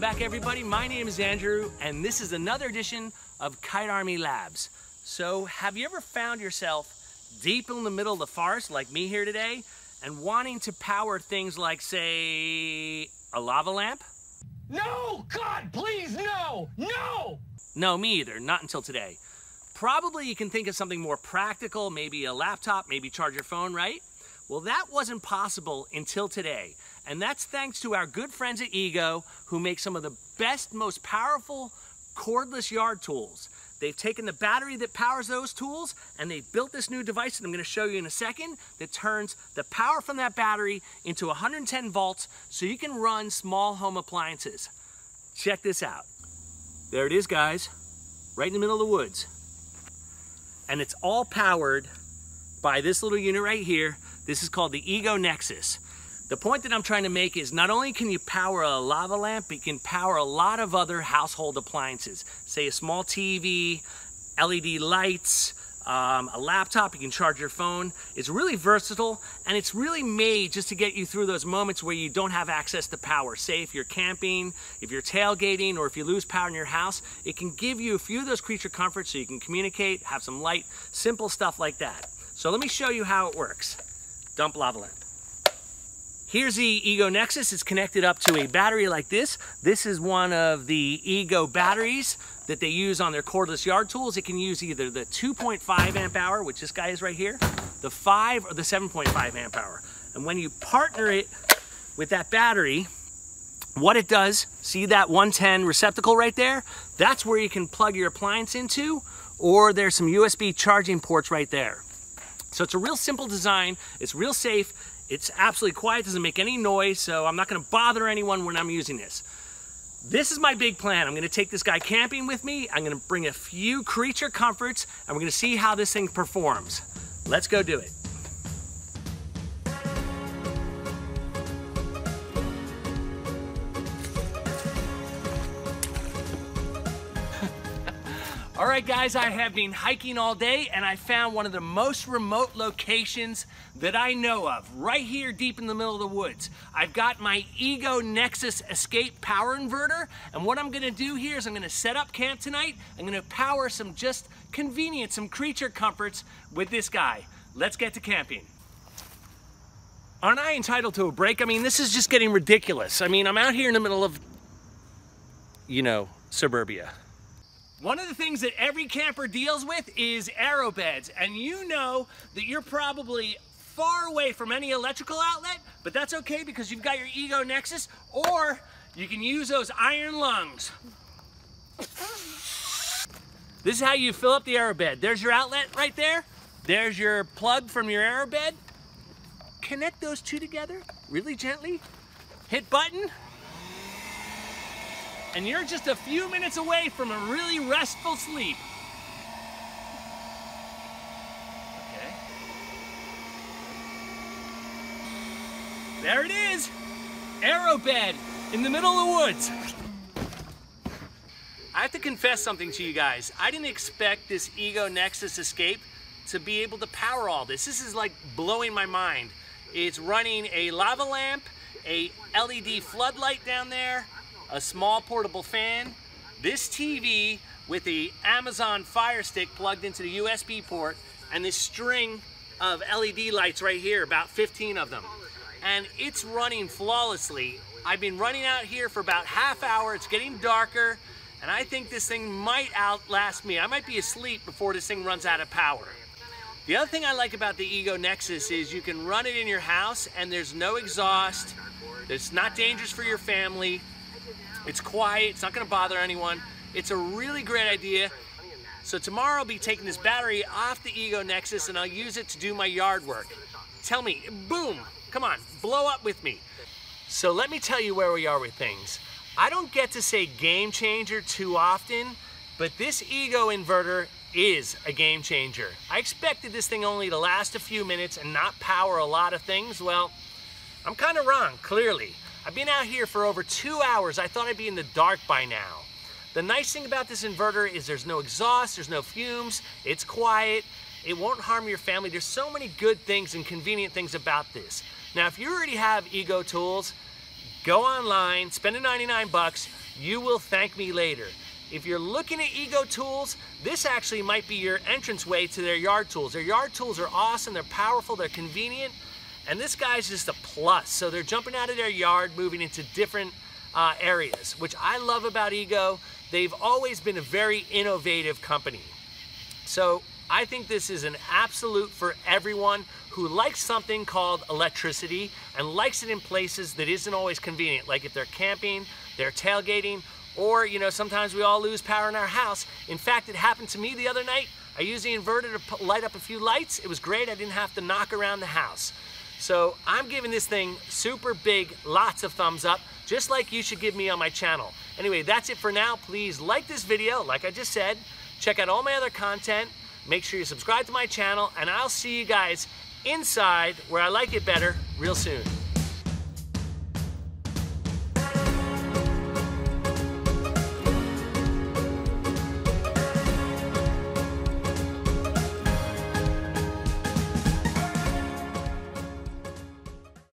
Welcome back, everybody. My name is Andrew, and this is another edition of Kite Army Labs. So, have you ever found yourself deep in the middle of the forest, like me here today, and wanting to power things like, say, a lava lamp? No! God, please, no! No! No, me either. Not until today. Probably you can think of something more practical, maybe a laptop, maybe charge your phone, right? Well, that wasn't possible until today. And that's thanks to our good friends at Ego, who make some of the best, most powerful cordless yard tools. They've taken the battery that powers those tools and they've built this new device that I'm going to show you in a second that turns the power from that battery into 110 volts so you can run small home appliances. Check this out. There it is, guys, right in the middle of the woods. And it's all powered by this little unit right here. This is called the Ego Nexus. The point that I'm trying to make is not only can you power a lava lamp, but you can power a lot of other household appliances. Say a small TV, LED lights, a laptop, you can charge your phone. It's really versatile and it's really made just to get you through those moments where you don't have access to power. Say if you're camping, if you're tailgating, or if you lose power in your house, it can give you a few of those creature comforts so you can communicate, have some light, simple stuff like that. So let me show you how it works. Dump lava lamp. Here's the Ego Nexus. It's connected up to a battery like this. This is one of the Ego batteries that they use on their cordless yard tools. It can use either the 2.5 amp hour, which this guy is right here, the 5 or the 7.5 amp hour. And when you partner it with that battery, what it does, see that 110 receptacle right there? That's where you can plug your appliance into, or there's some USB charging ports right there. So it's a real simple design. It's real safe. It's absolutely quiet, doesn't make any noise, so I'm not gonna bother anyone when I'm using this. This is my big plan. I'm gonna take this guy camping with me, I'm gonna bring a few creature comforts, and we're gonna see how this thing performs. Let's go do it. All right, guys, I have been hiking all day and I found one of the most remote locations that I know of, right here deep in the middle of the woods. I've got my Ego Nexus Escape power inverter, and what I'm gonna do here is I'm gonna set up camp tonight. I'm gonna power some just convenience, some creature comforts with this guy. Let's get to camping. Aren't I entitled to a break? I mean, this is just getting ridiculous. I mean, I'm out here in the middle of, you know, suburbia. One of the things that every camper deals with is aero beds, and you know that you're probably far away from any electrical outlet, but that's okay because you've got your Ego Nexus, or you can use those iron lungs. This is how you fill up the aero bed. There's your outlet right there. There's your plug from your aero bed. Connect those two together really gently. Hit button. And you're just a few minutes away from a really restful sleep. Okay. There it is, aero bed in the middle of the woods. I have to confess something to you guys. I didn't expect this Ego Nexus Escape to be able to power all this. This is like blowing my mind. It's running a lava lamp, a LED floodlight down there, a small portable fan, this TV with the Amazon Fire Stick plugged into the USB port, and this string of LED lights right here, about 15 of them. And it's running flawlessly. I've been running out here for about half hour, it's getting darker, and I think this thing might outlast me. I might be asleep before this thing runs out of power. The other thing I like about the Ego Nexus is you can run it in your house and there's no exhaust, it's not dangerous for your family, it's quiet, it's not gonna bother anyone. It's a really great idea. So tomorrow I'll be taking this battery off the Ego Nexus and I'll use it to do my yard work. Tell me, boom, come on, blow up with me. So let me tell you where we are with things. I don't get to say game changer too often, but this Ego inverter is a game changer. I expected this thing only to last a few minutes and not power a lot of things. Well, I'm kind of wrong, clearly. I've been out here for over 2 hours. I thought I'd be in the dark by now. The nice thing about this inverter is there's no exhaust, there's no fumes, it's quiet, it won't harm your family. There's so many good things and convenient things about this. Now, if you already have Ego tools, go online, spend the $99, You will thank me later. If you're looking at Ego tools, this actually might be your entranceway to their yard tools. Their yard tools are awesome, they're powerful, they're convenient, and this guy's just a plus. So they're jumping out of their yard, moving into different areas, which I love about Ego. They've always been a very innovative company. So I think this is an absolute for everyone who likes something called electricity and likes it in places that isn't always convenient, like if they're camping, they're tailgating, or, you know, sometimes we all lose power in our house. In fact, it happened to me the other night. I used the inverter to light up a few lights. It was great. I didn't have to knock around the house. So I'm giving this thing super big, lots of thumbs up, just like you should give me on my channel. Anyway, that's it for now. Please like this video, like I just said. Check out all my other content. Make sure you subscribe to my channel, and I'll see you guys inside where I like it better real soon.